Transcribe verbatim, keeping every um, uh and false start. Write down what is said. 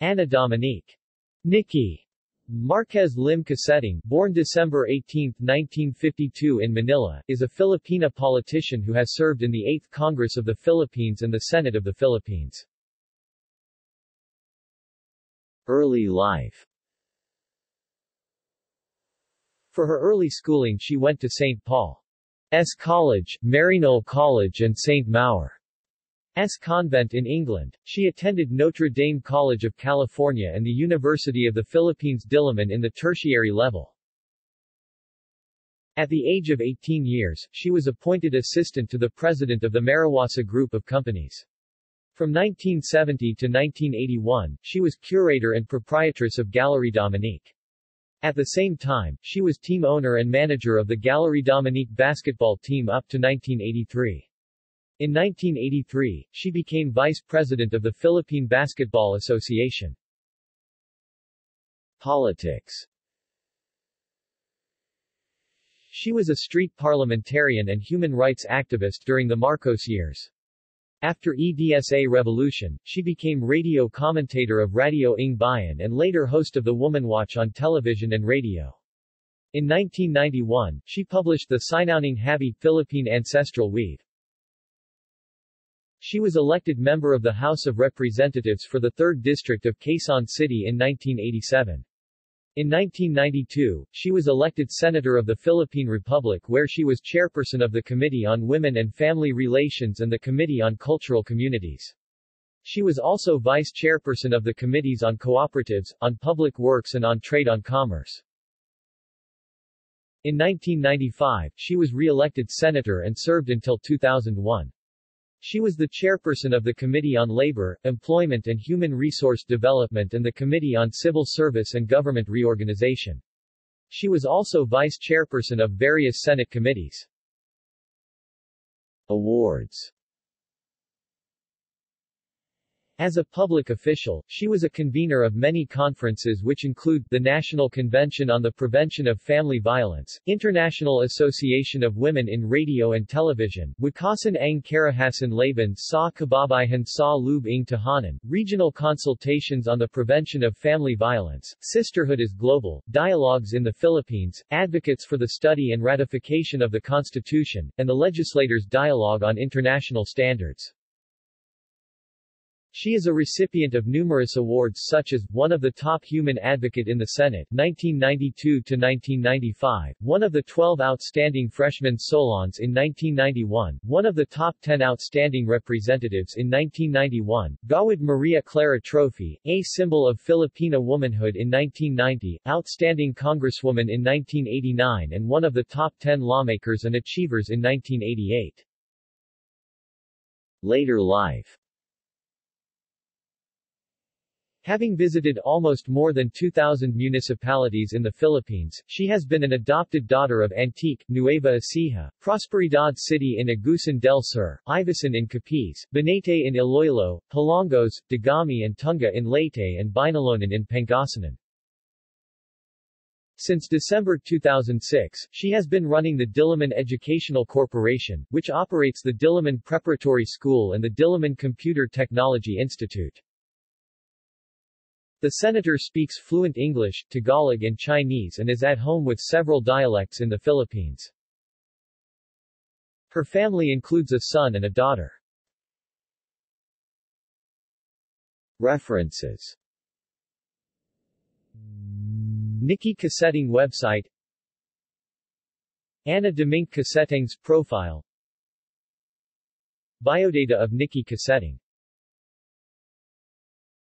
Anna Dominique Nikki Marquez Lim Coseteng, born December eighteenth, nineteen fifty-two in Manila, is a Filipina politician who has served in the eighth Congress of the Philippines and the Senate of the Philippines. Early life. For her early schooling she went to Saint Paul's College, Maryknoll College and Saint Mauer. S. Convent in England. She attended Notre Dame College of California and the University of the Philippines Diliman in the tertiary level. At the age of eighteen years, she was appointed assistant to the president of the Mariwasa Group of Companies. From nineteen seventy to nineteen eighty-one, she was curator and proprietress of Gallery Dominique. At the same time, she was team owner and manager of the Gallery Dominique basketball team up to nineteen eighty-three. In nineteen eighty-three, she became vice president of the Philippine Basketball Association. Politics. She was a street parliamentarian and human rights activist during the Marcos years. After E D S A revolution, she became radio commentator of Radio Ng Bayan and later host of the Woman Watch on television and radio. In nineteen ninety-one, she published the Sinauning Habi Philippine Ancestral Weave. She was elected member of the House of Representatives for the third District of Quezon City in nineteen eighty-seven. In nineteen ninety-two, she was elected Senator of the Philippine Republic where she was chairperson of the Committee on Women and Family Relations and the Committee on Cultural Communities. She was also vice chairperson of the Committees on Cooperatives, on Public Works and on Trade on Commerce. In nineteen ninety-five, she was re-elected Senator and served until two thousand one. She was the chairperson of the Committee on Labor, Employment and Human Resource Development and the Committee on Civil Service and Government Reorganization. She was also vice chairperson of various Senate committees. Awards. As a public official, she was a convener of many conferences which include, the National Convention on the Prevention of Family Violence, International Association of Women in Radio and Television, Wakasan ang Karahasan Laban sa Kababaihan sa Lub ng Tahanan, Regional Consultations on the Prevention of Family Violence, Sisterhood is Global, Dialogues in the Philippines, Advocates for the Study and Ratification of the Constitution, and the Legislators' Dialogue on International Standards. She is a recipient of numerous awards such as, one of the top human advocate in the Senate, nineteen ninety-two to nineteen ninety-five, one of the twelve outstanding freshman Solons in nineteen ninety-one, one of the top ten outstanding representatives in nineteen ninety-one, Gawad Maria Clara Trophy, a symbol of Filipina womanhood in nineteen ninety, outstanding congresswoman in nineteen eighty-nine and one of the top ten lawmakers and achievers in nineteen eighty-eight. Later life. Having visited almost more than two thousand municipalities in the Philippines, she has been an adopted daughter of Antique, Nueva Ecija, Prosperidad City in Agusan del Sur, Ivesan in Capiz, Banate in Iloilo, Palongos, Dagami and Tunga in Leyte and Binalonan in Pangasinan. Since December two thousand six, she has been running the Diliman Educational Corporation, which operates the Diliman Preparatory School and the Diliman Computer Technology Institute. The senator speaks fluent English, Tagalog and Chinese and is at home with several dialects in the Philippines. Her family includes a son and a daughter. References. Nikki Coseteng website. Anna Dominique Coseteng's profile. Biodata of Nikki Coseteng.